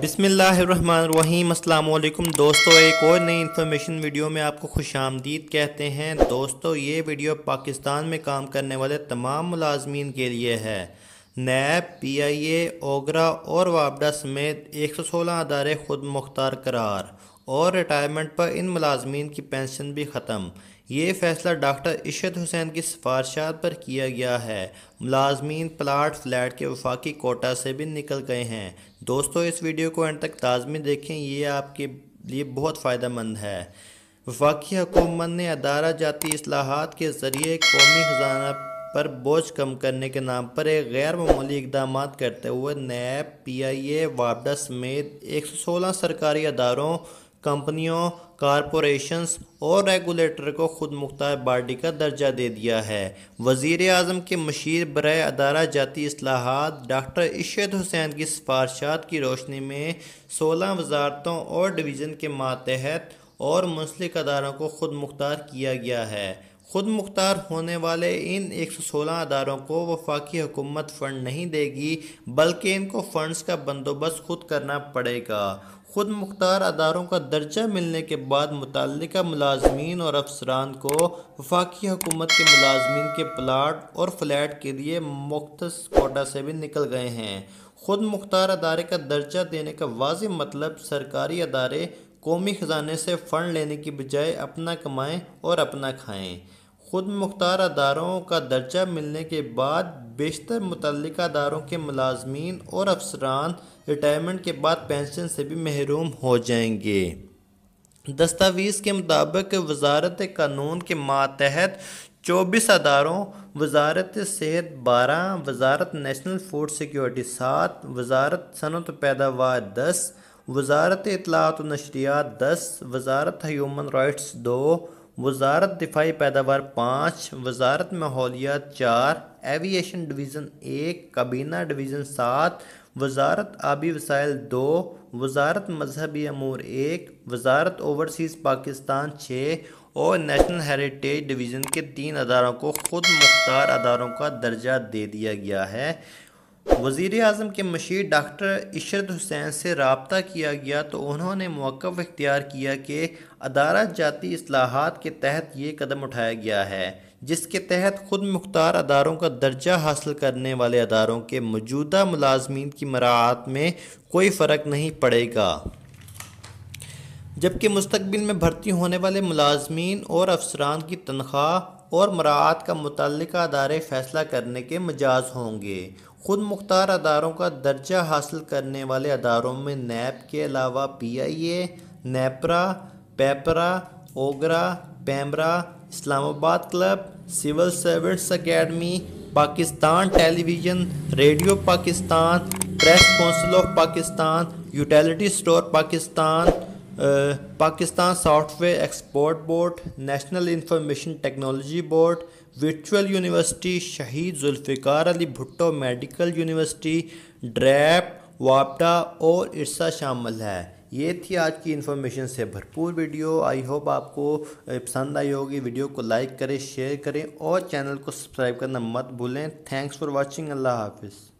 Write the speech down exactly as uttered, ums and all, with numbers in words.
बिस्मिल्लाहिर्रहमानिर्रहीम अस्सलाम वालेकुम दोस्तों, एक और नई इन्फॉर्मेशन वीडियो में आपको खुशामदीद कहते हैं। दोस्तों, ये वीडियो पाकिस्तान में काम करने वाले तमाम मुलाजमीन के लिए है। नैब, पी आई ए, ओगरा और वापडा समेत एक सौ सोलह अदारे खुद मुख्तार करार और रिटायरमेंट पर इन मुलाजमीन की पेंशन भी ख़त्म। ये फैसला डॉक्टर इशरत हुसैन की सिफारिशात पर किया गया है। मुलाजमीन प्लाट फ्लैट के वफाकी कोटा से भी निकल गए हैं। दोस्तों, इस वीडियो को एंड तक लाजमी देखें, ये आपके लिए बहुत फ़ायदेमंद है। वफाकी हुकूमत ने अदारा जाती इस्लाहात के ज़रिए कौमी खजाना पर बोझ कम करने के नाम पर एक गैर मामूली इकदाम करते हुए नैब, पी आई ए, वापडा समेत एक सौ सोलह सरकारी अदारों, कंपनियों, कारपोरेशंस और रेगुलेटर को खुद मुख्तार बॉडी का दर्जा दे दिया है। वज़ीर आज़म के मशीर बराए अदारा जाती इस्लाहात डॉक्टर इशरत हुसैन की सिफारिशात की रोशनी में सोलह वजारतों और डिवीज़न के मातहत और मुंसलिक अदारों को खुद मुख्तार किया गया है। खुद मुख्तार होने वाले इन एक सौ सोलह अदारों को वफाकी हुकूमत फ़ंड नहीं देगी, बल्कि इनको फ़ंड्स का बंदोबस्त खुद करना पड़ेगा। खुद मुख्तार अदारों का दर्जा मिलने के बाद मुतल्लिका मुलाजमीन और अफसरान को वफाकी हुकूमत के मुलाजमीन के प्लाट और फ्लैट के लिए मुख्तस कोटा से भी निकल गए हैं। खुद मुख्तार अदारे का दर्जा देने का वाज़ेह मतलब सरकारी अदारे कौमी ख़जाने से फ़ंड लेने की बजाय अपना कमाएँ और अपना खाएँ। खुद मुख्तार अदारों का दर्जा मिलने के बाद बेशतर मुतल्लिका अदारों के मुलाजमीन और अफसरान रिटायरमेंट के बाद पेंशन से भी महरूम हो जाएंगे। दस्तावेज़ के मुताबिक वजारत कानून के मातहत चौबीस अदारों, वजारत सेहत बारह, वजारत नेशनल फूड सिक्योरिटी सात, वजारत सनत पैदावार दस, वजारत इतलात व नशरियात दस, वजारत ह्यूमन राइट्स दो, वजारत दिफाई पैदावार पाँच, वजारत माहौलियात चार, एविएशन डिवीज़न एक, काबीना डिवीज़न सात, वजारत आबी वसाइल दो, वजारत मजहबी अमूर एक, वजारत ओवरसीज़ पाकिस्तान छः और नेशनल हेरिटेज डिवीज़न के तीन अदारों को खुद मुख्तार अदारों का दर्जा दे दिया गया है। वज़ीर आज़म के मशीर डॉक्टर इशरत हुसैन से रब्ता किया गया तो उन्होंने मौक़िफ़ इख्तियार किया कि अदारा जाती इस्लाहात के तहत ये कदम उठाया गया है, जिसके तहत खुद मुख्तार अदारों का दर्जा हासिल करने वाले अदारों के मौजूदा मुलाजमीन की मराआत में कोई फ़र्क नहीं पड़ेगा, जबकि मुस्तकबिल में भर्ती होने वाले मुलाजमीन और अफसरान की तनख्वाह और मराआत का मुतल्लिका अदारे फ़ैसला करने के मजाज होंगे। खुद मुख्तार अदारों का दर्जा हासिल करने वाले अदारों में नैब के अलावा P I A, NEPRA, PEPRA, OGRA, PEMRA, Islamabad club, civil service academy, Pakistan television, radio Pakistan, press council of Pakistan, utility store Pakistan, Pakistan software export board, national information technology board, virtual university, Shaheed Zulfikar Ali Bhutto medical university, DRAP, वापडा और IRSA शामिल है। ये थी आज की information से भरपूर वीडियो। आई होप आपको पसंद आई होगी। वीडियो को लाइक करें, शेयर करें और चैनल को सब्सक्राइब करना मत भूलें। Thanks for watching. अल्लाह हाफिज़।